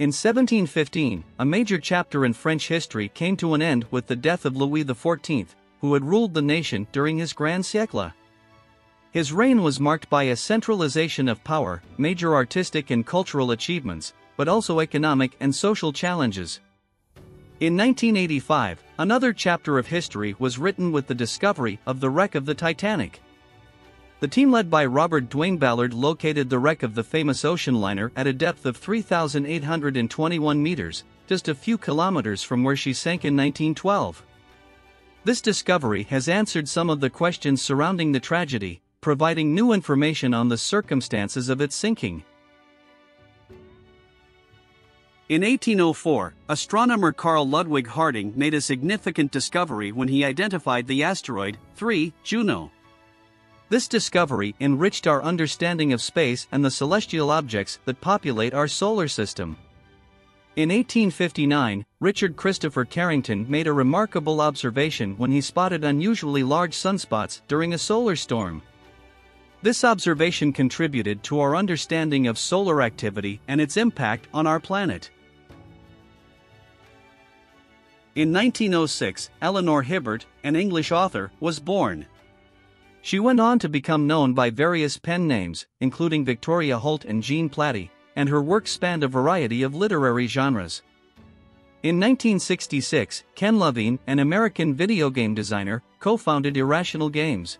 In 1715, a major chapter in French history came to an end with the death of Louis XIV, who had ruled the nation during his Grand Siècle. His reign was marked by a centralization of power, major artistic and cultural achievements, but also economic and social challenges. In 1985, another chapter of history was written with the discovery of the wreck of the Titanic. The team led by Robert Duane Ballard located the wreck of the famous ocean liner at a depth of 3,821 meters, just a few kilometers from where she sank in 1912. This discovery has answered some of the questions surrounding the tragedy, providing new information on the circumstances of its sinking. In 1804, astronomer Carl Ludwig Harding made a significant discovery when he identified the asteroid 3, Juno. This discovery enriched our understanding of space and the celestial objects that populate our solar system. In 1859, Richard Christopher Carrington made a remarkable observation when he spotted unusually large sunspots during a solar storm. This observation contributed to our understanding of solar activity and its impact on our planet. In 1906, Eleanor Hibbert, an English author, was born. She went on to become known by various pen names, including Victoria Holt and Jean Platy, and her work spanned a variety of literary genres. In 1966, Ken Levine, an American video game designer, co-founded Irrational Games.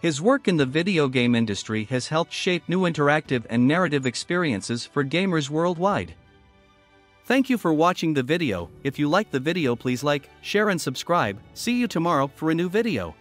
His work in the video game industry has helped shape new interactive and narrative experiences for gamers worldwide. Thank you for watching the video. If you liked the video, please like, share and subscribe. See you tomorrow for a new video.